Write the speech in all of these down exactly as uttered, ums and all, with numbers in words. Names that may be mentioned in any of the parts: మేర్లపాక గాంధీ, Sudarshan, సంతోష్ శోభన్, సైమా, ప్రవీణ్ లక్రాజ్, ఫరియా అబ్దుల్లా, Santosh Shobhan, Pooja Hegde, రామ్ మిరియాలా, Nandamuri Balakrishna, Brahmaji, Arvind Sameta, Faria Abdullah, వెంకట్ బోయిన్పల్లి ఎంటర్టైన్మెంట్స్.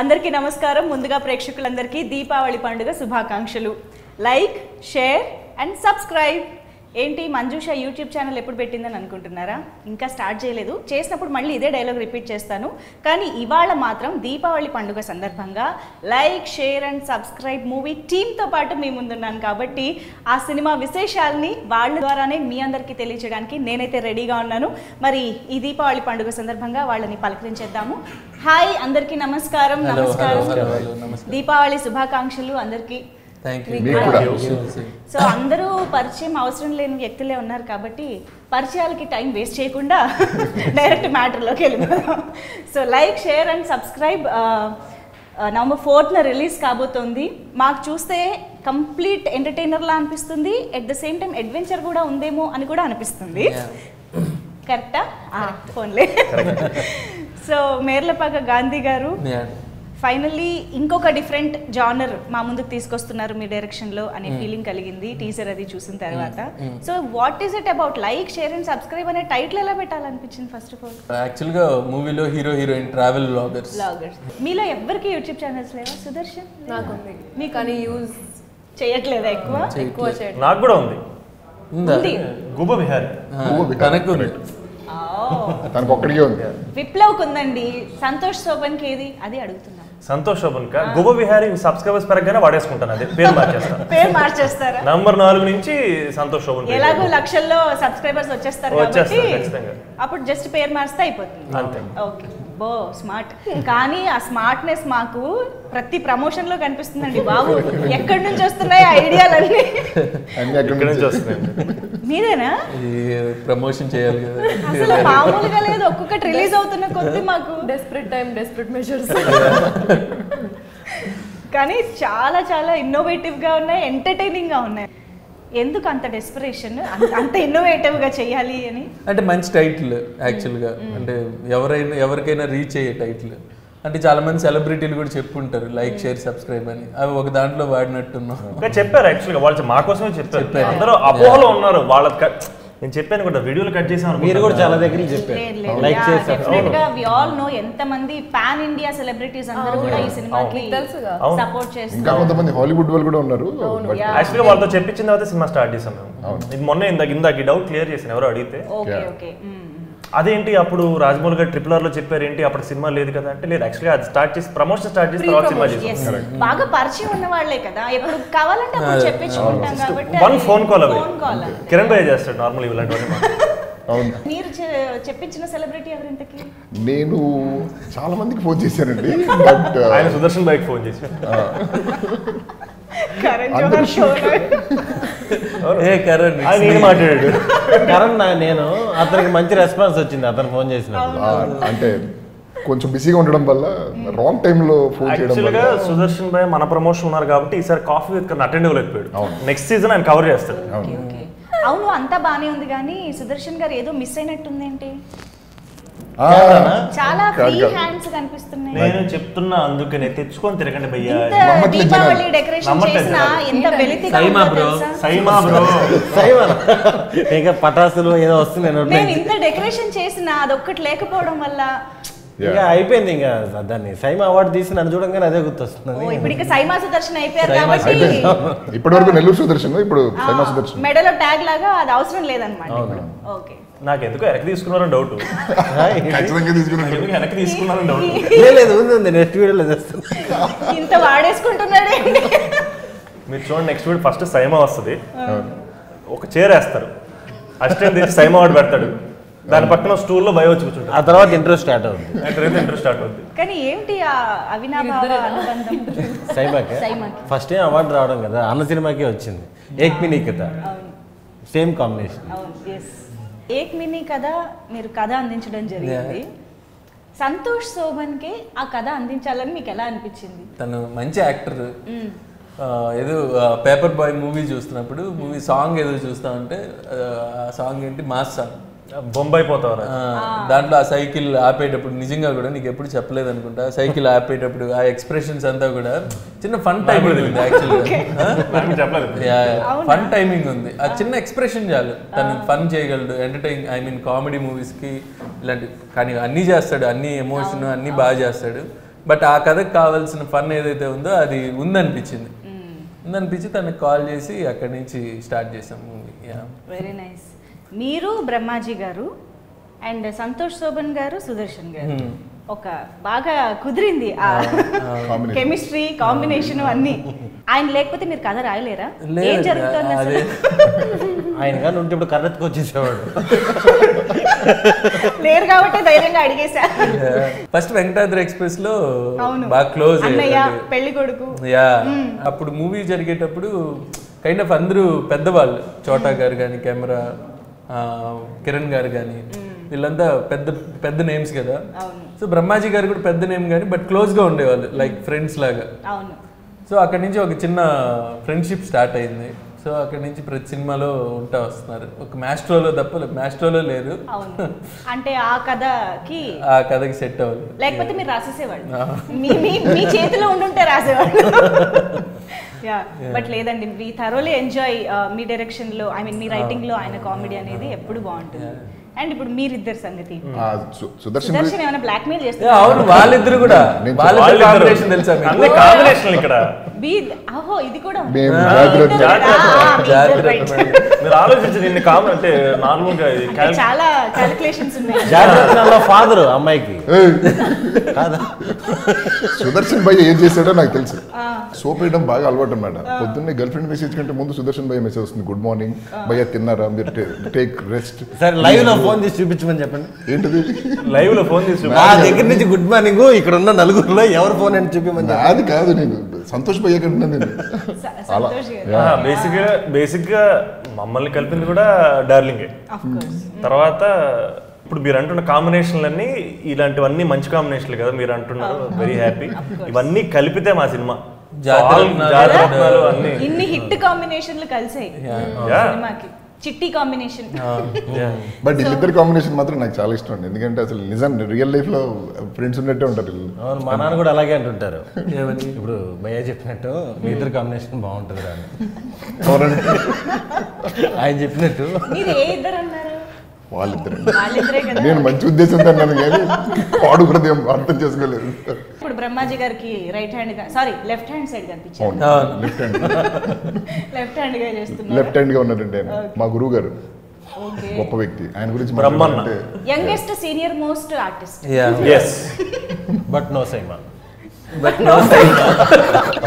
అందరికీ నమస్కారం. ముందుగా ప్రేక్షకులందరికీ దీపావళి పండుగ శుభాకాంక్షలు. Like, share and subscribe. ఏంటి మంజుష యూట్యూబ్ ఛానల్ ఎప్పుడు పెట్టిందని అనుకుంటున్నారా? ఇంకా స్టార్ట్ చేయలేదు. చేసినప్పుడు మళ్ళీ ఇదే డైలాగ్ రిపీట్ చేస్తాను, కానీ ఇవాళ మాత్రం దీపావళి పండుగ సందర్భంగా like, share and subscribe movie టీమ్తో పాటు మీ ముందున్నాను కాబట్టి ఆ సినిమా విశేషాలని వాళ్ళ ద్వారానే మీ అందరికీ తెలియజేయడానికి నేనైతే రెడీగా ఉన్నాను. మరి ఈ దీపావళి పండుగ సందర్భంగా వాళ్ళని పలకరించేద్దాము. హాయ్ అందరికీ, నమస్కారం. నమస్కారం, దీపావళి శుభాకాంక్షలు అందరికీ. సో అందరూ పరిచయం అవసరం లేని వ్యక్తులే ఉన్నారు కాబట్టి పరిచయాలకి టైం వేస్ట్ చేయకుండా డైరెక్ట్ మ్యాటర్లోకి వెళ్ళిపోదాం. So like, share and subscribe November ఫోర్త్న రిలీజ్ కాబోతోంది. మాకు చూస్తే కంప్లీట్ ఎంటర్టైనర్లా అనిపిస్తుంది, at the same time adventure కూడా ఉందేమో అని కూడా అనిపిస్తుంది. కరెక్టా? ఫోన్లే. సో మేర్లపాక గాంధీ గారు ఫైనల్లీ ఇంకొక డిఫరెంట్ జానర్ మా ముందుకు తీసుకొస్తున్నారు మీ డైరెక్షన్లో అనే ఫీలింగ్ కలిగింది టీజర్ అది చూసిన తర్వాత. So what is it about? Like, share and subscribe అనే టైటిల్ ఎలా పెట్టాలనిపించింది? ఫస్ట్ ఆఫ్ ఆల్ యాక్చువల్గా మూవీలో hero heroine travel bloggers bloggers మీలో ఎవరికి యూట్యూబ్ ఛానల్స్ లేవా? సుదర్శన్ నాకు మీకు కానీ యూజ్ చేయట్లేదా? ఎక్కువ ఎక్కువ నాకు కూడా ఉంది. గుబ విహారీ కనెక్ట్ విప్లవ్కి ఉందండి. సంతోష్ శోభన్ కి ఏది అది అడుగుతున్నా. సంతోష్ శోభన్ కా గుబ విహారీ సబ్స్క్రైబర్స్ పరంగానే వాడేసుకుంటాను, అదే పేరు మార్చేస్తాను. పేరు మార్చేస్తారా? నంబర్ నాలుగు నుంచి సంతోష్ శోభన్. ఎలాగో లక్షల్లో సబ్స్క్రైబర్స్ వచ్చేస్తారు కాబట్టి అప్పుడు జస్ట్ పేరు మార్స్తే అయిపోతుంది అంతే. ఓకే, బో స్మార్ట్. కానీ ఆ స్మార్ట్నెస్ మాకు ప్రతి ప్రమోషన్ లో కనిపిస్తుందండి బాబు. ఎక్కడి నుంచి వస్తున్నాయి ఐడియాలన్నీ? ఎక్కడి నుంచి వస్తున్నాయి? మీరేనా? ప్రమోషన్ చేయాలి కదా, అసలు మామూలుగా లేదు. ఒక్కొక్కటి రిలీజ్ అవుతున్న కొద్ది మాకు డెస్పరేట్ టైం, డెస్పరేట్ మెజర్స్. కానీ చాలా చాలా ఇన్నోవేటివ్ గా ఉన్నాయి, ఎంటర్టైనింగ్ గా ఉన్నాయి. ఎందుకు అంత డెస్పరేషన్, అంత ఇన్నోవేటివ్ గా చేయాలి అని? అంటే మంచి టైటిల్ యాక్చువల్గా, అంటే ఎవరైనా ఎవరికైనా రీచ్ అయ్యే టైటిల్. అంటే చాలా మంది సెలబ్రిటీలు కూడా చెప్పుకుంటారు లైక్, షేర్, సబ్స్క్రైబ్ అని. అవి ఒక దాంట్లో వాడినట్టున్నాం. చెప్పారు యాక్చువల్గా వాళ్ళు మా కోసమే చెప్పారు. అందరూ అపోహలో ఉన్నారు. వాళ్ళ నేను చెప్పాను కూడా, వీడియోలు కట్ చేసాను. మీరు కూడా చాలా దగ్గర చెప్పారు లైక్, షేర్, సబ్స్క్రైబ్ గా. వి ఆల్ నో ఎంత మంది పాన్ ఇండియా సెలబ్రిటీస్ అందరూ కూడా ఈ సినిమాకి సపోర్ట్ చేస్తారు. ఇంకా కొంతమంది హాలీవుడ్ వాళ్ళు కూడా ఉన్నారు. యాక్చువల్లీ వాళ్ళతో చెప్పించిన తర్వాత సినిమా స్టార్ట్ చేసాం మేము. ఇది మొన్న ఇందాక ఇందాక డౌట్ క్లియర్ చేసాను ఎవరో అడిగితే. ఓకే ఓకే, అదేంటి అప్పుడు రాజమౌళి గారు ట్రిపుల్ ఆర్ లో చెప్పారు ఏంటి అప్పుడు సినిమా లేదు కదా అంటే, లేదు యాక్చువల్గా అది స్టార్ట్ చేసి ప్రమోషన్ స్టార్ట్ చేసి తర్వాత సినిమా చేశారు. బాగా పరిచయం ఉన్న వాళ్ళే కదా, ఎప్పుడు కావాలంటే అప్పుడు చెప్పించుకుంటాం కాబట్టి. వన్ ఫోన్ కాల్ అవే కిరణ్ రాయ్ చేస్తాడు నార్మల్ ఇలాంటివన్నీ. మీరు చెప్పించిన సెలబ్రిటీ ఎవరు ఇంతకీ? నేను చాలా మందికి ఫోన్ చేశానండి. బట్ ఆయన సుదర్శన్ బాయ్కి ఫోన్ చేశాను. కరణ్ నేను అతనికి మంచి రెస్పాన్స్ వచ్చింది అతను ఫోన్ చేసినప్పుడు. అంటే కొంచెం బిజీగా ఉండడం వల్ల రాంగ్ టైంలో ఫోన్ చేయడం. సుదర్శన్ భాయ్ మన ప్రమోషన్ ఉన్నారు కాబట్టి ఈసారి కాఫీ విత్ అటెండ్ అవ్వలేకపోయాడు. నెక్స్ట్ సీజన్ ఆయన కవర్ చేస్తాడు. అవును, అంతా బానే ఉంది కానీ సుదర్శన్ గారు ఏదో మిస్ అయినట్టుంది. ఏంటి చాలా ఫ్రీ హ్యాండ్స్ కనిపిస్తున్నాయి. నేను చెప్తున్నా అందుకనే తెచ్చుకొని తిరగండి భయ్యా. దీపావళి డెకరేషన్ చేసినా ఎంత వెలితి. సైమా బ్రో, సైమా బ్రో, సైమా ఇంకా పటాసులు ఏదో వస్తున్నాయి. నేను ఇంత డెకరేషన్ చేసినా అదొక్కటి లేకపోవడం వల్ల ఇంకా అయిపోయింది. ఇంకా దాన్ని సైమా అవార్డు తీసి నన్ను చూడంగానే అదే గుర్తొస్తుంది. ఇప్పుడు ఇంకా సైమా సుదర్శన్ అయిపోయారు కాబట్టి ఇప్పటి వరకు నెల్లూరు సుదర్శన్, ఇప్పుడు సైమా సుదర్శన్. మెడలో ట్యాగ్ లాగా అది అవసరం లేదన్నమాట. ఓకే, నాకు ఎందుకు వెనక్కి తీసుకున్నారని డౌట్. వెనక్కి తీసుకున్నారని డౌట్. నెక్స్ట్ వీడియోలో ఇంత వాడేసుకుంటున్నాడు. మీరు చూడండి నెక్స్ట్ వీడియో ఫస్ట్ సైమా వస్తుంది, ఒక చైర్ వేస్తారు, అసిస్టెంట్ తీసి సైమా వాడు పెడతాడు, దాని పక్కన స్టూల్ లో భయం వచ్చి కూర్చుంటాడు. ఆ తర్వాత ఇంట్రెస్ట్ స్టార్ట్ అవుతుంది. ఇంట్రెస్ట్ స్టార్ట్ అవుతుంది కానీ ఏంటి అవినాభావ అనుబంధం? సైమాకి ఫస్ట్ టైం అవార్డు రావడం కదా, అన్న సినిమాకి వచ్చింది. ఏక్మినీ కథ సేమ్ కాంబినేషన్. ఏక్మినీ కథ మీరు కథ అందించడం జరిగింది. సంతోష్ శోభన్ కి ఆ కథ అందించాలని మీకు ఎలా అనిపించింది? తను మంచి యాక్టర్. ఏదో పేపర్ బాయ్ మూవీ చూస్తున్నప్పుడు మూవీ సాంగ్ ఏదో చూస్తా ఉంటే సాంగ్ ఏంటి మాస్ సాంగ్ బొంబాయి పోతావరా, దాంట్లో ఆ సైకిల్ ఆపేటప్పుడు నిజంగా కూడా నీకు ఎప్పుడు చెప్పలేదు అనుకుంటా, సైకిల్ ఆపేటప్పుడు ఆ ఎక్స్ప్రెషన్స్ అంతా కూడా చిన్న ఫన్ టైమింగ్ ఉంది. యాక్చువల్గా ఫన్ టైమింగ్ ఉంది, ఆ చిన్న ఎక్స్ప్రెషన్ చాలు తను ఫన్ చేయగలడు. ఎంటర్టైన్ ఐ మీన్ కామెడీ మూవీస్కి ఇలాంటి, కానీ అన్నీ చేస్తాడు, అన్ని ఎమోషన్ అన్నీ బాగా చేస్తాడు. But I had a fun day, I start the movie. Yeah. Very nice. Meeru Brahmaji garu and Santosh Shobhan garu Sudarshan garu. Hmm. Okay, baga kudrindi chemistry combination anni. I'm like, what is color? I later. I'm going to color coaches. Later, I would have first Venkat Express low. Back close. Yeah, up to movies are get up to kind of Andrew Pedaval, Chota Gargani, camera, Kiran Gargani. They all have names. So, Brahmaji Garu had a name, but close like friends. So, I started a friendship. So, I started a cinema. I started a maestro. I started a maestro. I set up. Like, but you are yeah, but we thoroughly enjoy me direction. I mean, me writing and comedy. And you put me with their Sangati. Sudarshan is a blackmail. Yeah, I phone this stupid man Japan. Live la phone this stupid. Ah, dekhi niche good morning go. Ikaronna nalgurla. Yavar phone and stupid man. Ah, adi kya theni. Santosh bhaiya karna theni. Santosh. Yeah, basic basic mammal kalpin kuda darling hai. Of course. Taravata put birantu na combination lani. Ilantu vanni manch combination lekada. Birantu na very happy. Vanni kalpite masinma. Jadra. Inni hit combination le kalse. Yeah. Chitty combination. Yeah. Yeah. But so, the combination is not challenge. In real life, friends are not real. My mom is also like combination bound. I Japanese too. Brahmaji right hand, sorry, left hand side. Oh, no. Left hand. Left hand left hand my guru garu. Okay. Youngest senior most artist. Yeah. Yes. But no Saima. But no Saima.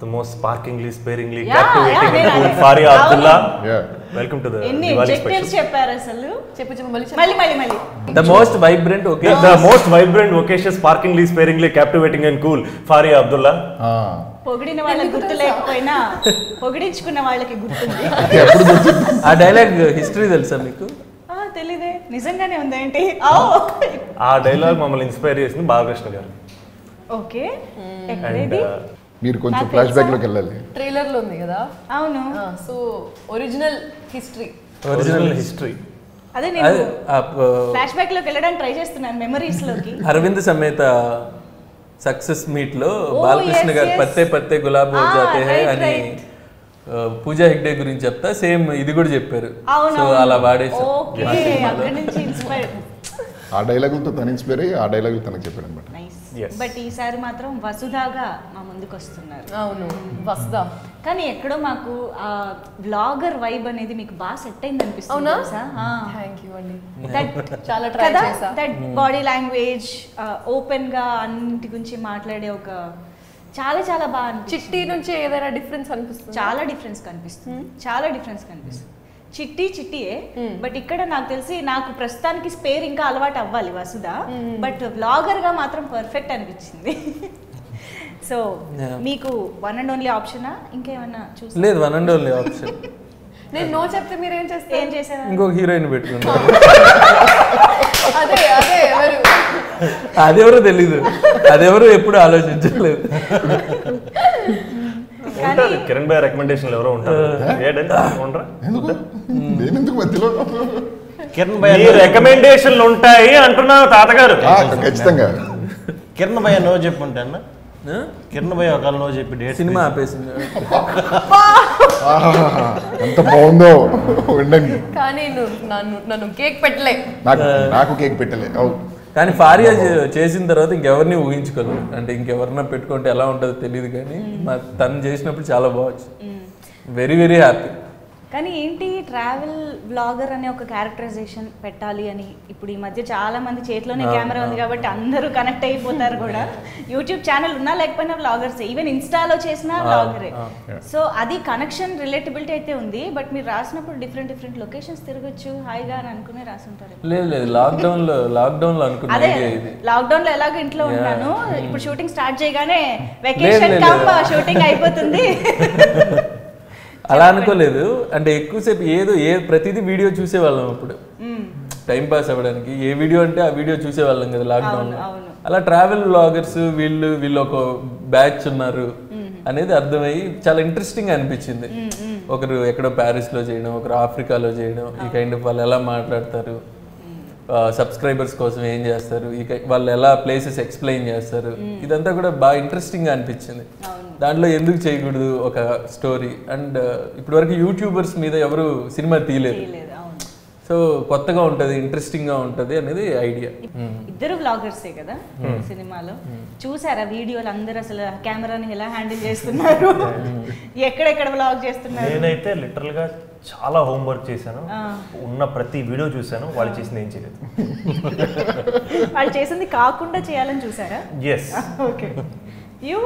The most sparkingly, sparingly captivatingly yeah, cool Faria Abdullah. Yeah. Welcome to the Diwali special. The most vibrant, okay. No. The most vibrant, vocacious, sparkingly, sparingly, captivating and cool Faria Abdullah. Ah. Pogadi navala gurtu lekpoyina pogadi inchukunna vallaki gurtundi aa dialogue history telusa meeku aa telide nijangane unda enti aa dialogue mammalni inspire chesindi Balakrishna garu okay ekkaledi meer konchu flashback lo kellali trailer lo undi kada avunu so original history original history ade nenu flashback lo kelladam try chestunnanu memories loki Arvind Sameta success meet lo oh, Balakrishna yes, yes. patte patte gulab ho ah, jate hai right, right. Uh, Pooja Hegde gurinchi chepta same idi kuda chepparu so ala vaadesa okay akkade nunchi inspired aa dialogue tho tan inspire ayi aa dialogue tho tanaku chepparu annamata nice yes. But ee sari matram Vasudhaga maa munduku vastunnaru avunu Vasudha kani ekkado maaku aa vlogger vibe anedi meeku ba set ayindi anpistundi sir ha thank you andi that chaala try chesa that body language open ga anti gunchi maatlade oka chaala chaala ba Chitti nunchi edaina difference anpistundi chaala difference kanipistundi chaala difference kanipistundi Chitti Chitti e but ikkada naaku telisi naaku prasthaniki spare inga alavaat avvali Vasudha but vlogger ga maatram perfect anipichindi. So, meeku one and only option ah inka emanna choose led one and only option నేను no చెప్తే మీరు ఏం చేస్తారు ఏం చేశారు ఇంకొక heroine పెట్టుకున్నారు అదే అదే ఎవరు అది ఎవరో తెలియదు అది ఎవరో ఎప్పుడు ఆలోచించలేదు ఉంటారు కిరణ్ బాయ్ రికమెండేషన్ లో ఎవరో ఉంటారు ఏడండి ఉండరా నేను ఎందుకు మధ్యలో కిరణ్ భయ్య నీ రికమెండేషన్లు ఉంటాయి అంటున్నావు తాతగారు. ఖచ్చితంగా కిరణ్ భయ్య నో చెప్పుంటా అన్న. కిరణ్ భయ్య ఒకళ్ళు నో చెప్పి డేట్ సినిమా ఆపేసింది. ఎంత బాగుందో ఉండండి. కానీ నన్ను నన్ను కేక్ పెట్టలే. నాకు నాకు కేక్ పెట్టలే. కానీ ఫారియా చేసిన తర్వాత ఇంకెవరిని ఊహించుకోలేదు. అంటే ఇంకెవరినా పెట్టుకుంటే ఎలా ఉంటుందో తెలియదు కానీ మా తను చేసినప్పుడు చాలా బాగుంది. Very very happy. కానీ ఏంటి ట్రావెల్ బ్లాగర్ అనే ఒక క్యారెక్టరైజేషన్ పెట్టాలి అని ఇప్పుడు ఈ మధ్య చాలా మంది చేతిలోనే కెమెరా ఉంది కాబట్టి అందరూ కనెక్ట్ అయిపోతారు కూడా. యూట్యూబ్ ఛానల్ ఉన్నా లేకపోయినా బ్లాగర్స్, ఈవెన్ ఇన్స్టాలో చేసినా బ్లాగరే. సో అది కనెక్షన్ రిలేటబిలిటీ అయితే ఉంది. బట్ మీరు రాసినప్పుడు డిఫరెంట్ డిఫరెంట్ లొకేషన్స్ తిరగచ్చు హాయిగా అని అనుకునే రాసి ఉంటారు. లేదు లేదు, లాక్డౌన్ లో లాక్డౌన్ లో అనుకున్నా. అదే లాక్డౌన్ లో ఎలాగో ఇంట్లో ఉంటాను, ఇప్పుడు షూటింగ్ స్టార్ట్ చేయగానే వెకేషన్ కమ్ షూటింగ్ అయిపోతుంది అలా అనుకోలేదు. అంటే ఎక్కువసేపు ఏదో ఏ ప్రతిదీ వీడియో చూసేవాళ్ళం అప్పుడు టైం పాస్ అవ్వడానికి. ఏ వీడియో అంటే ఆ వీడియో చూసేవాళ్ళం కదా లాక్డౌన్లో. అలా ట్రావెల్ బ్లాగర్స్ వీళ్ళు వీళ్ళు ఒక బ్యాచ్ ఉన్నారు అనేది అర్థమయ్యి చాలా ఇంట్రెస్టింగ్ అనిపించింది. ఒకరు ఎక్కడో ప్యారిస్లో చేయడం, ఒకరు ఆఫ్రికాలో చేయడం, ఈ కైండ్ ఆఫ్ వాళ్ళు ఎలా మాట్లాడతారు, సబ్స్క్రైబర్స్ కోసం ఏం చేస్తారు, ఈ వాళ్ళు ఎలా ప్లేసెస్ ఎక్స్ప్లెయిన్ చేస్తారు, ఇదంతా కూడా బాగా ఇంట్రెస్టింగ్గా అనిపించింది. దాంట్లో ఎందుకు చేయకూడదు ఒక స్టోరీ. అండ్ ఇప్పటి వరకు యూట్యూబర్స్ మీద ఎవరు సినిమా తీయలేదు. సో కొత్తగా ఉంటుంది, ఇంట్రెస్టింగ్ గా ఉంటుంది అనేది ఐడియా. ఇద్దరు వ్లాగర్సే కదా సినిమాలో. చూసారా వీడియోలు అందరూ అసలు కెమెరాని ఎలా హ్యాండిల్ చేస్తున్నారు, ఎక్కడెక్కడ వ్లాగ్ చేస్తున్నారు? నేనైతే లిటరల్ గా చాలా హోంవర్క్ చేశాను. ఉన్న ప్రతి వీడియో చూసాను. వాళ్ళు చేసింది ఏం చేయలేదు. వాళ్ళు చేసింది కాకుండా చేయాలని చూసారా? ఎస్. ఓకే. యూ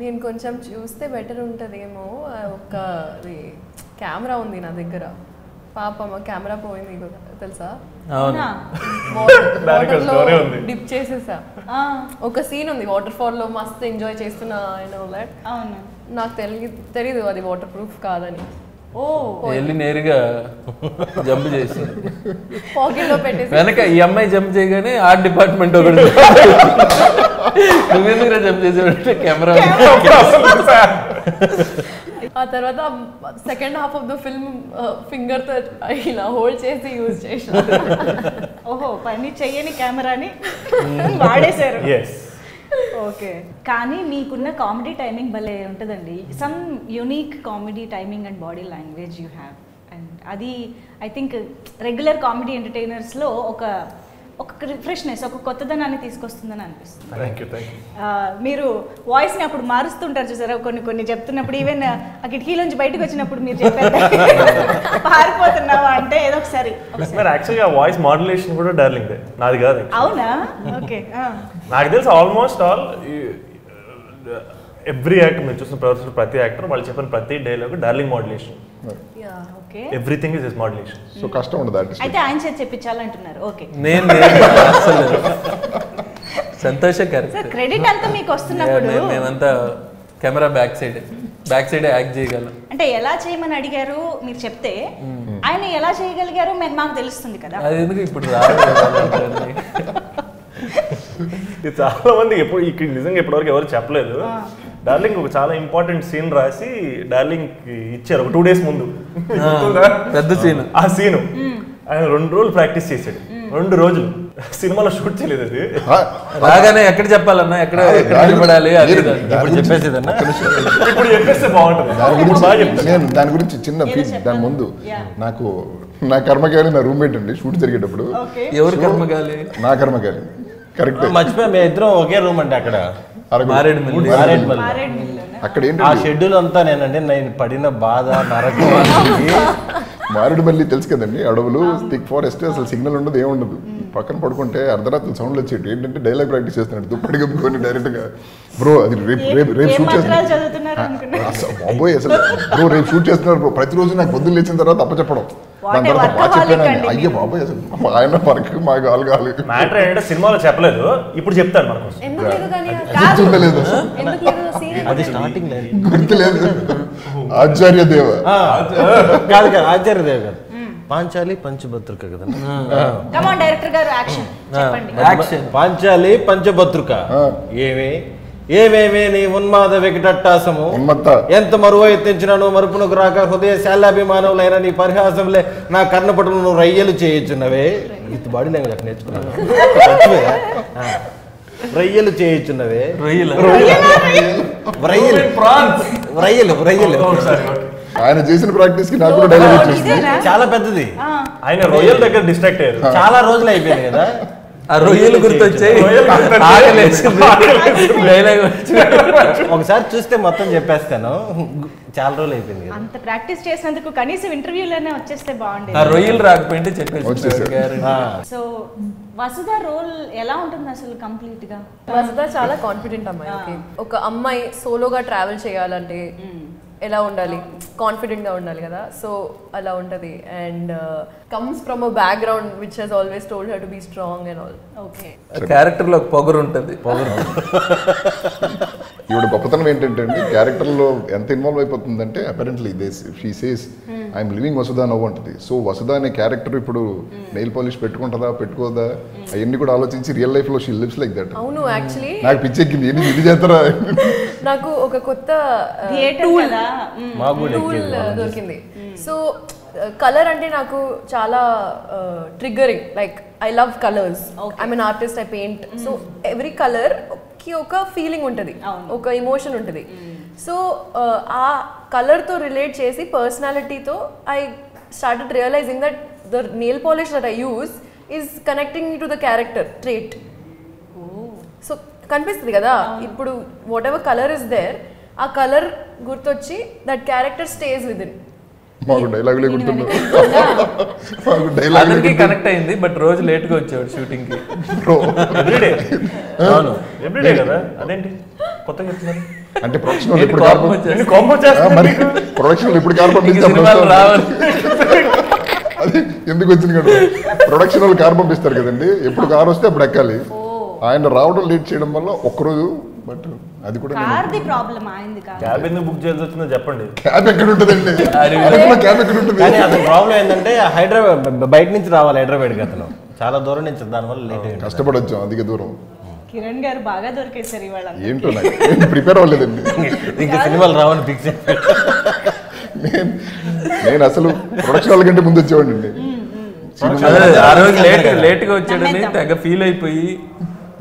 నేను కొంచెం చూస్తే బెటర్ ఉంటుందేమో. ఒక కెమెరా ఉంది నా దగ్గర. పాపమ్మ కెమెరా పోయింది కూడా తెలుసా, డిప్ చేసేసా. ఒక సీన్ ఉంది వాటర్ ఫాల్ లో మస్తు ఎంజాయ్ చేస్తున్నా. నాకు తెలీదు అది వాటర్ ప్రూఫ్ కాదని. జంప్ చేసి పాకెట్ లో పెట్టేసి వెనక ఈ అమ్మాయి జంప్ చేయగానే ఆర్ట్ డిపార్ట్మెంట్ ఒకటి నువ్వెందుకు జంప్ చేసేవాడు కెమెరా. ఆ తర్వాత second half of the film finger తో ఇలా హోల్డ్ చేసి యూజ్ చేశారు. ఓహో, పని చెయ్యని కెమెరాని వాడేశారు. ఓకే. కానీ మీకున్న కామెడీ టైమింగ్ భలే ఉంటుందండి. Some unique comedy timing and body language you have. And అది ఐ థింక్ రెగ్యులర్ కామెడీ ఎంటర్టైనర్స్లో ఒక ఒక రిఫ్రెష్నెస్, ఒక కొత్తదనాన్ని తీసుకొస్తుందని అనిపిస్తుంది. మీరు వాయిస్ని అప్పుడు మారుస్తుంటారు చూసారా, కొన్ని కొన్ని చెప్తున్నప్పుడు. ఈవెన్ ఆ కిటికీలోంచి బయటకు వచ్చినప్పుడు మీరు చెప్పారు పారిపోతున్నావా అంటే ఏదో ఒకసారి. యాక్చువల్గా వాయిస్ మాడ్యులేషన్ కూడా డార్లింగ్ నాది కాదు. అవునా? ఓకే. నాకు తెలుసు ఆల్మోస్ట్ ఆల్ ఎవ్రీ యాక్టర్, మీరు చూసిన ప్రదర్శన ప్రతి యాక్టర్ వాళ్ళు చెప్పిన ప్రతి dialogue darling modulation. Everything is his modulation. So కష్టం ఉండదు. అయితే ఆయన చేత చెప్పించాలంటున్నారు. ఓకే. నేను అసలు సంతోష్ గారు సార్ క్రెడిట్ అంతా మీకు వస్తున్నప్పుడు మేమంతా camera back side back side act చేయగలం. అంటే ఎలా చేయమని అడిగారు మీరు చెప్తే ఆయన ఎలా చేయగలిగారు మాకు తెలుస్తుంది కదా. అది ఎందుకు ఇప్పుడు చాలా మంది ఎప్పుడు ఇక్కడ నిజంగా ఇప్పటివరకు ఎవరు చెప్పలేదు. డార్లింగ్ ఒక చాలా ఇంపార్టెంట్ సీన్ రాసి డార్లింగ్ ఇచ్చారు ఒక టూ డేస్ ముందు. పెద్ద సీన్. ఆ సీను ఆయన రెండు రోజులు ప్రాక్టీస్ చేశాడు. రెండు రోజులు సినిమాలో షూట్ చేయలేదు. అది రాగానే ఎక్కడ చెప్పాలన్నా ఎక్కడ నిలబడాలి అది చెప్పేసేదన్నా ఇప్పుడు చెప్పేస్తే బాగుంటుంది. దాని గురించి చిన్న ఫీల్. దాని ముందు నాకు నా కర్మకాలి నా రూమ్మేట్ అండి షూట్ జరిగేటప్పుడు. ఎవరు కర్మకాలి? నా కర్మకాలి. కరెక్ట్. మర్చిపోయా మీ ఇద్దరం ఒకే రూమ్ అండి అక్కడ. అక్కడ ఏంటి ఆ షెడ్యూల్ అంతా నేనండి. నేను పడిన బాధ నరకం. మారేడుమల్లి తెలుసు కదండి, అడవులు, థిక్ ఫారెస్ట్, అసలు సిగ్నల్ ఉండదు, ఏముండదు. పక్కన పడుకుంటే అర్ధరాత్రి సౌండ్లు వచ్చేట్టు ఏంటంటే డైలాగ్ ప్రాక్టీస్ చేస్తున్నాడు. దుప్పటి కప్పుకొని డైరెక్ట్గా బ్రో అది రేపు రేపు రేపు షూట్ చేస్తున్నారు బాబోయ్ అసలు బ్రో రేపు షూట్ చేస్తున్నారు బ్రో. ప్రతిరోజు నాకు పొద్దున్న లేచిన తర్వాత తప్ప చెప్పడం, దాని తర్వాత బాగా చెప్పాను అయ్యే బాబోయ్ అసలు ఆయన పరక్ మాకు ఆలుగాలి. మ్యాటర్ ఏంటంటే సినిమాలో చెప్పలేదు, ఇప్పుడు చెప్తాను మనకు. చూడలేదు గుర్తులేదు. ఆచార్య దేవ కాదు కదా, ఆచార్య దేవ గారు పాంచాలి పంచభద్రక కదా. కమ్ ఆన్ డైరెక్టర్ గారు యాక్షన్ చెప్పండి. యాక్షన్ పాంచాలి పంచభద్రక. ఏమే ఏమేమే నీ ఉన్మాద వికటట్టాసము ఎంత మరువైతించినను మరుపునకు రాక హృదయ శాలాభిమానములైన నీ పరిహాసములే నా కర్ణపటమును రయ్యలు చేయుచున్నవే. ఇది బాడీ లాంగ్వేజ్ అక్కడ నేర్చుకున్నాను. రొయ్యలు చేయుచున్నవే రొయ్యలు రొయ్యలు ఆయన చేసిన ప్రాక్టీస్ కి నాకు కూడా డైలాగ్ వచ్చింది. చాలా పెద్దది. ఆయన రొయ్యల దగ్గర డిస్ట్రాక్ట్ అయ్యారు. చాలా రోజులు అయిపోయింది కదా ఆ రొయ్యలు గుర్తొచ్చాయి. ఒకసారి చూస్తే మొత్తం చెప్పేస్తాను. చాలా రోజులు అయిపోయింది కదా అంత ప్రాక్టీస్ చేసినందుకు. కనీసం ఇంటర్వ్యూలోనే వచ్చేస్తే బాగుండేది. ఆ రొయ్యలు రాకపోయింటే చెప్పేసి. సో వసుధ రోల్ ఎలా ఉంటుంది అసలు కంప్లీట్ గా? వసుధ చాలా కాన్ఫిడెంట్ అమ్మాయి. ఒక అమ్మాయి సోలోగా ట్రావెల్ చేయాలంటే ఎలా ఉండాలి? కాన్ఫిడెంట్గా ఉండాలి కదా. సో అలా ఉంటుంది. And comes from a background which has always told her to be strong and all. Okay క్యారెక్టర్లో పొగరు ఉంటుంది. పొగరు ఈవిడ గొప్పతనం ఏంటంటే అండి క్యారెక్టర్లో ఎంత ఇన్వాల్వ్ అయిపోతుందంటే apparently they she says I'm living Vasudha now అంటుంది. సో వసుధ అనే క్యారెక్టర్ ఇప్పుడు నెయిల్ పాలిష్ పెట్టుకుంటుందా పెట్టుకోదా అవన్నీ కూడా ఆలోచించి రియల్ లైఫ్లో షీ లివ్స్ లైక్ దట్. అవును యాక్చువల్లీ నాకు పిచ్చెక్కింది. ఏంటి ఇది చేస్తారా? నాకు ఒక కొత్త టూల్ దొరికింది. సో కలర్ అంటే నాకు చాలా triggering. Like I love colours. I'm an artist. I paint. So every colour కి ఒక ఫీలింగ్ ఉంటుంది, ఒక ఎమోషన్ ఉంటుంది. సో ఆ కలర్తో రిలేట్ చేసి పర్సనాలిటీతో I started realising that the nail polish that I use is connecting to the character trait. So కనిపిస్తుంది కదా ఇప్పుడు whatever colour is there ఆ కలర్ గుర్తొచ్చి that character stays within. మాకు డైలాగులే గుర్తుంది. మాకు డైలాగులకి కనెక్ట్ అయ్యింది. బట్ రోజు లేట్ గా వచ్చేవాడు షూటింగ్ కి. ఎవ్రీడే. అవును ఎవ్రీడే కదా. అదేంటి కొత్తగా చెప్తున్నారు అంటే ప్రొడక్షన్ ఇప్పుడు కాంపో కాంపో చేస్తారు. మరి ప్రొడక్షన్ ఇప్పుడు కాంపో చేస్తారు. అది ఎందుకు వచ్చింది కదా ప్రొడక్షన్ వాళ్ళు కార్ పంపిస్తారు కదండి. ఎప్పుడు కార్ వస్తే అప్పుడు ఎక్కాలి. ఆయన రావడం లేట్ చేయడం వల్ల ఒక్కరోజు. బట్ అది కూడా క్యాబ్ ఎందుకు బుక్ చేయాల్సి వచ్చిందో చెప్పండి. క్యాబ్ ఎక్కడ ఉంటుందండి? హైదరాబాద్ బయట నుంచి రావాలి. హైదరాబాద్ కి అతను చాలా దూరం నుంచి దానివల్ల లేట్ అయింది. కష్టపడొచ్చు అధిక దూరం. కిరణ్ గారు బాగా దొరికేశారు ఇవాళ. ఏంటో నాకు ప్రిపేర్ అవ్వలేదండి. ఇంకా సినిమాలు రావని ఫిక్స్ అయిపోయాను. నేను నేను అసలు ప్రొడక్షన్ వాళ్ళ కంటే ముందు వచ్చేవాడిని. ఆ రోజు లేట్ లేట్గా వచ్చాడని తెగ ఫీల్ అయిపోయి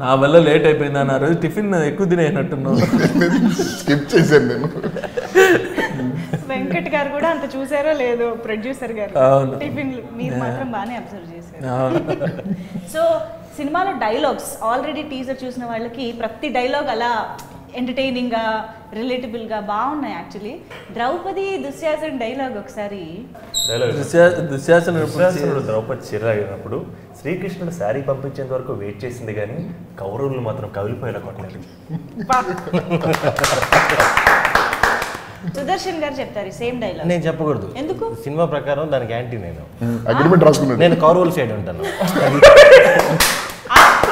నా వల్ల లేట్ అయిపోయింది అని ఆ రోజు టిఫిన్ ఎక్కువ తినేసినట్టున్నాను. స్కిప్ చేశాను నేను. వెంకట్ గారు కూడా అంత చూసారో లేదో ప్రొడ్యూసర్ గారు టిఫిన్ మీరు మాత్రం బాగానే అబ్జర్వ్ చేశారు. సో సినిమాలో డైలాగ్స్ ఆల్రెడీ టీజర్ చూసిన వాళ్ళకి ప్రతి డైలాగ్ అలా ఎంటర్టైనింగ్ గా రిలేటబుల్ గా బాగున్నాయి. యాక్చువల్లీ ద్రౌపది దుశ్యాసన డైలాగ్ ఒకసారి దుశ్యాసనుడు ద్రౌపది చిరాగినప్పుడు శ్రీకృష్ణుడు శారీ పంపించేంత వరకు వెయిట్ చేసింది కానీ కౌరవులు మాత్రం కవిలిపోయేలా కొట్టలేదు. సుదర్శన్ గారు చెప్తారు సేమ్ డైలాగ్. నేను చెప్పకూడదు. ఎందుకు? సినిమా ప్రకారం దానికి యాంటీ. నేను నేను కౌరవుల సైడ్ ఉంటాను.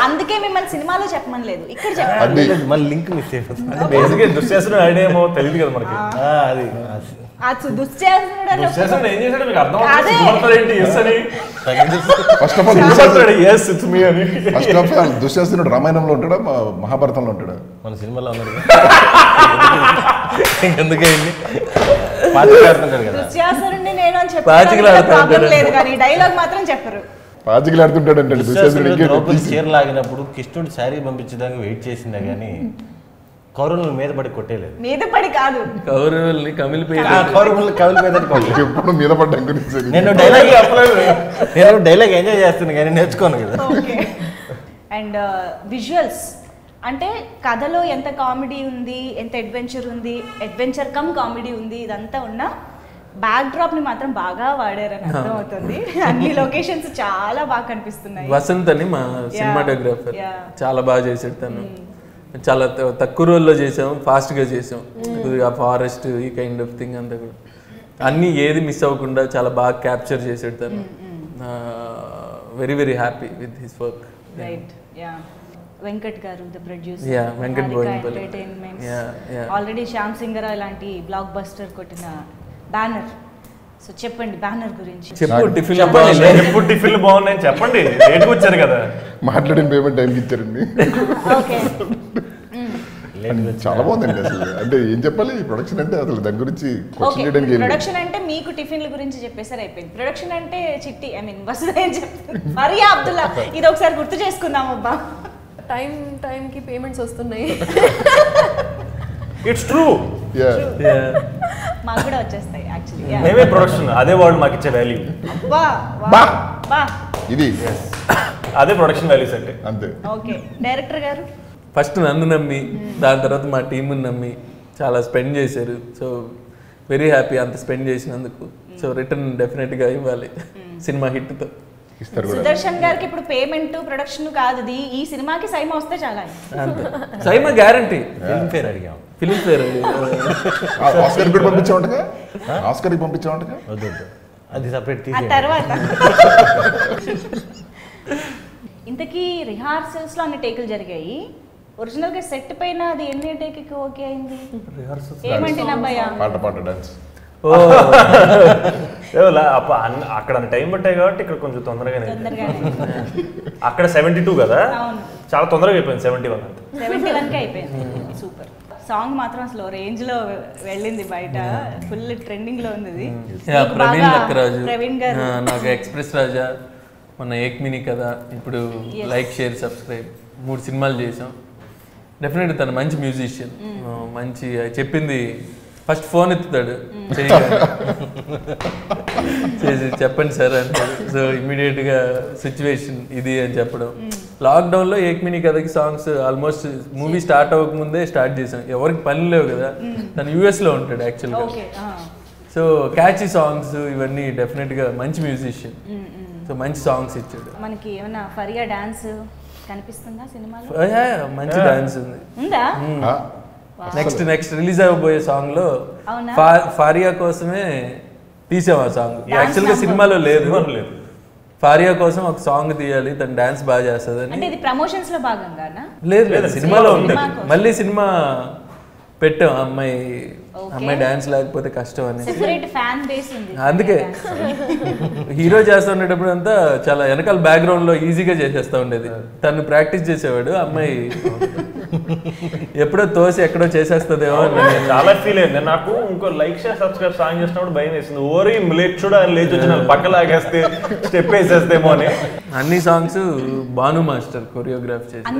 అందుకే మిమ్మల్ని సినిమాలో చెప్పమని లేదు, ఇక్కడ చెప్పండి. మన లింక్ మిస్ అయిపోతుంది. దుశ్యాసనుడు ఐడియామో తెలియదు కదా మనకి. అది దుశ్యాసనుడు రామాయణంలో ఉంటాడా మహాభారతంలో ఉంటాడా? మన సినిమాలో ఉన్నాడు. ఎందుకైంది దుశ్యాసనుడిని నేను అని చెప్పాను. డైలాగ్ మాత్రం చెప్పరు. చీర లాగినప్పుడు కృష్ణుడు శారీ పంపించేదానికి వెయిట్ చేసిందా గానీ కౌరవులను మీద పడి కొట్టేలేదు. మీద పడి కాదు కౌరవుల్ని కమిలిపోయి కౌరవులు కమిలిపోయేదానికి. నేను డైలాగ్ నేను డైలాగ్ ఎంజాయ్ చేస్తాను కానీ నేర్చుకోను కదా. అండ్ విజువల్స్ అంటే కథలో ఎంత కామెడీ ఉంది, ఎంత అడ్వెంచర్ ఉంది, అడ్వెంచర్ కమ్ కామెడీ ఉంది, ఇదంతా ఉన్నా బ్యాక్ డ్రాప్ ని మాత్రం బాగా వాడారని అర్థం అవుతుంది. అన్ని లొకేషన్స్ చాలా బాగా కనిపిస్తున్నాయి. వసంత్ అని మా సినిమాటోగ్రాఫర్ చాలా బాగా చేసాడు. తను చాలా తక్కువ రోజుల్లో చేసాం, ఫాస్ట్ గా చేసాం. ఫారెస్ట్ ఈ కైండ్ ఆఫ్ థింగ్ అంతా కూడా అన్ని ఏది మిస్ అవ్వకుండా చాలా బాగా క్యాప్చర్ చేసాడు తను. Very very happy with his work. Right. Ya Venkat గారు the producer. Ya Venkat Boinpally entertainments already Shyam Singha అలాంటి బ్లాక్ బస్టర్ కొట్టిన బ్యానర్. సో చెప్పండి బ్యానర్ గురించి. చెప్పు టిఫిన్ చెప్పండి. చెప్పు టిఫిన్ బాగున్నాయని చెప్పండి. లేట్ వచ్చారు కదా. మాట్లాడిన పేమెంట్ టైంకి ఇచ్చారండి. ఓకే చాలా బాగుందండి అసలు. అంటే ఏం చెప్పాలి ప్రొడక్షన్ అంటే అసలు దాని గురించి ప్రొడక్షన్ అంటే మీకు టిఫిన్ల గురించి చెప్పేసరి అయిపోయింది. ప్రొడక్షన్ అంటే చిట్టి ఐ మీన్ వసుదే అని చెప్తాను. ఫరియా అబ్దుల్లా ఇది ఒకసారి గుర్తు చేసుకుందాం అబ్బా. టైం టైం కి పేమెంట్స్ వస్తున్నాయి. It's true. యా యా మాకు కూడా వచ్చేస్తాయి యాక్చువల్లీ. మేమే ప్రొడక్షన్ అదే వరల్డ్ మాకు ఇచ్చే వాల్యూ. అబ్బా బా బా ఇది అదే ప్రొడక్షన్ వాల్యూస్ అంటే అంతే. ఓకే డైరెక్టర్ గారు ఫస్ట్ నన్ను నమ్మి దాని తర్వాత మా టీముని నమ్మి చాలా స్పెండ్ చేశారు. సో వెరీ హ్యాపీ అంత స్పెండ్ చేసినందుకు. సో రిటర్న్ డెఫినెట్గా ఇవ్వాలి సినిమా హిట్తో. సుదర్శన్ గారికి ఇప్పుడు పేమెంట్ ప్రొడక్షన్ కాదు ఈ సినిమాకి సైమా వస్తే చాలా. సైమా గ్యారంటీ. ఫిల్మ్ ఫేర్ అడిగాం. ఫిల్మ్ ఫేర్ ఆస్కార్ కి పంపించామంటగా. ఆస్కార్ కి పంపించామంటగా. వద్దు వద్దు అది సెపరేట్ తీసేయండి. ఆ తర్వాత ఇంతకీ రిహార్సల్స్లో అన్ని టేకులు జరిగాయి. ఒరిజినల్గా సెట్ పైన అది ఎన్ని టేక్కి ఓకే అయింది? ఏమంటే అబ్బాయి పాట పాట డాన్స్ అక్కడ టైం పట్టాయి కాబట్టి ఇక్కడ కొంచెం తొందరగా అక్కడ సెవెంటీ టూ కదా చాలా తొందరగా అయిపోయింది. సెవెంటీ వన్ అంతే సెవెంటీ వన్కి అయిపోయింది. సూపర్ సాంగ్ మాత్రం అసలు రేంజ్ లో వెళ్ళింది బయట ఫుల్ ట్రెండింగ్ లో ఉంది. ప్రవీణ్ గారు నాకు ఎక్స్ప్రెస్ రాజా మన ఏక్మిని కదా ఇప్పుడు లైక్ షేర్ సబ్స్క్రైబ్ మూడు సినిమాలు చేసాం. డెఫినెట్గా తను మంచి మ్యూజిషియన్ మంచి చెప్పింది ఫస్ట్ ఫోన్ ఎత్తుతాడు చేసి చెప్పండి సార్ అంటాడు. సో ఇమీడియట్గా సిచ్యువేషన్ ఇది అని చెప్పడం. లాక్డౌన్లో ఏక్మిని కథకి సాంగ్స్ ఆల్మోస్ట్ మూవీ స్టార్ట్ అవ్వకముందే స్టార్ట్ చేసాం. ఎవరికి పని లేవు కదా. తను యూఎస్లో ఉంటాడు యాక్చువల్గా. సో క్యాచీ సాంగ్స్ ఇవన్నీ డెఫినెట్గా మంచి మ్యూజిషియన్. సో మంచి సాంగ్స్ ఇచ్చాడు మనకి. ఏమన్నా ఫరియా డాన్స్ కనిపిస్తుందా సినిమాలో? మంచి డాన్స్ ఉంది. ఉందా? నెక్స్ట్ నెక్స్ట్ రిలీజ్ అవ్వబోయే సాంగ్ లో ఫారియా కోసమే తీసాం ఆ సాంగ్. యాక్చువల్ గా సినిమాలో లేదు. ఫారియా కోసం ఒక సాంగ్ తీయాలి తను డాన్స్ బాగా చేస్తుంది. ప్రమోషన్స్ లో భాగంగానా? లేదు లేదు సినిమాలో ఉంటుంది. మళ్ళీ సినిమా పెట్టాం అమ్మాయి అమ్మాయి డాన్స్ లేకపోతే కష్టం అని. అందుకే హీరో చేస్తూ ఉండేటప్పుడు అంతా చాలా వెనకాల బ్యాక్గ్రౌండ్ లో ఈజీగా చేసేస్తూ ఉండేది. తను ప్రాక్టీస్ చేసేవాడు. అమ్మాయి ఎప్పుడో తోసి ఎక్కడో చేసేస్తుందేమో చాలా ఫీల్ అయింది నాకు. ఇంకో లైక్ షేర్ సబ్స్క్రైబ్ సాంగ్ చేసినప్పుడు భయం వేసింది. ఓరి లేచుడా లేచి వచ్చిన పక్క లాగేస్తే స్టెప్ వేసేస్తేమో అని. అన్ని సాంగ్స్ భాను మాస్టర్ కొరియోగ్రాఫ్ చేశారు.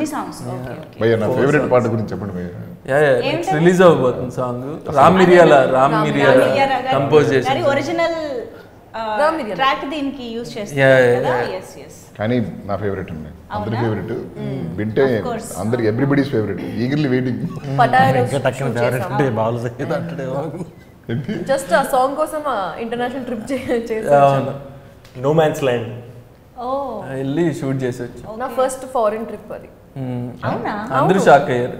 నెక్స్ట్ రిలీజ్ అవ్వబోతుంది సాంగ్. రామ్ మిరియాలా రామ్ మిరియాలా కంపోజ్ చేశారు. ఒరిజినల్ రామ్ మిరియాలా ట్రాక్ దీనికి యూస్ చేస్తారు. yes yes కానీ నా ఫేవరెట్ ఉంది. అందరి ఫేవరెట్ వింటే అందరి everybody's favourite. Eagerly waiting. Venkat తక్కిన ఫేవరెట్ అంటే బాలు సైత అంటే జస్ట్ ఆ సాంగ్ కోసం ఇంటర్నేషనల్ ట్రిప్ చేశారు. నో మ్యాన్స్ ల్యాండ్ ఓ ఎల్లీ షూట్ చేశారు. నా ఫస్ట్ ఫారెన్ ట్రిప్ అది. అవునా? అందరూ షాక్ అయ్యారు.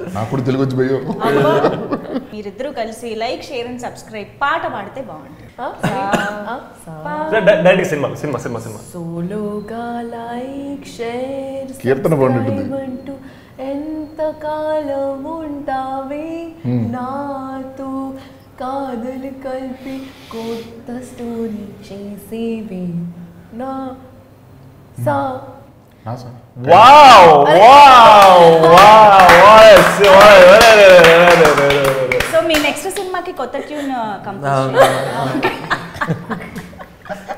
నాకు కూడా తెలుగు వచ్చి పోయో. మీరిద్దరూ కలిసి లైక్ షేర్ అండ్ సబ్స్క్రైబ్ పాట పాడితే బాగుంటుంది. ఎంత కాలం ఉంటావే నాతో కాదలు కలిపి కొత్త స్టోరీ చేసేవి నా సా. Wow wow wow. సో మీ నెక్స్ట్ సినిమాకి కొత్త ట్యూన్ కంపోజ్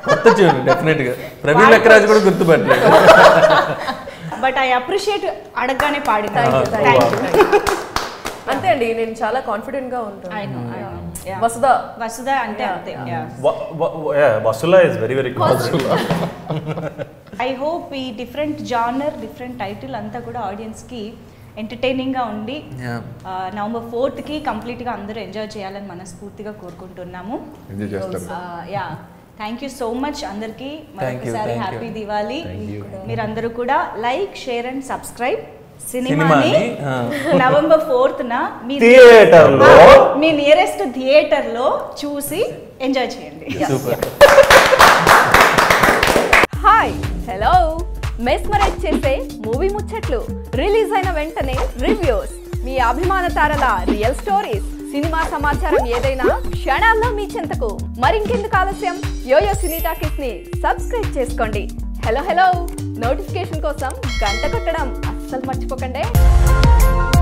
కొత్త ట్యూన్ డెఫినెట్ గా ప్రవీణ్ లక్రాజ్ కూడా గుర్తుపెట్టలేదు. బట్ ఐ అప్రిషియేట్ అడగగానే పాడి అంతే అండి. నేను చాలా కాన్ఫిడెంట్ గా ఉంటాను. వసుదా వసుదా అంటే అంతే. వసులా is very very confident. I hope ఈ డిఫరెంట్ జానర్ డిఫరెంట్ టైటిల్ అంతా కూడా ఆడియన్స్ కి ఎంటర్టైనింగ్ గా ఉండి నవంబర్ ఫోర్త్ కి కంప్లీట్ గా అందరూ ఎంజాయ్ చేయాలని మనస్ఫూర్తిగా కోరుకుంటున్నాము. Ya thank you so much అందరికి. మరొకసారి హ్యాపీ దివాలి. మీరందరూ కూడా like share and subscribe cinema ni November fourth na me theater lo me nearest theater lo chusi enjoy cheyandi. Super. Hi, hello. Mesmerize chese movie muchatlu, release aina ventane reviews, మీ అభిమాన తారల real stories, cinema సమాచారం ఏదైనా క్షణాల్లో మీ చెంతకు. మరింకెందుకు ఆలస్యం, Yoyo Sunitha కిస్ ని సబ్స్క్రైబ్ చేసుకోండి. హలో హలో, నోటిఫికేషన్ కోసం గంట కొట్టడం అస్సలు మర్చిపోకండి.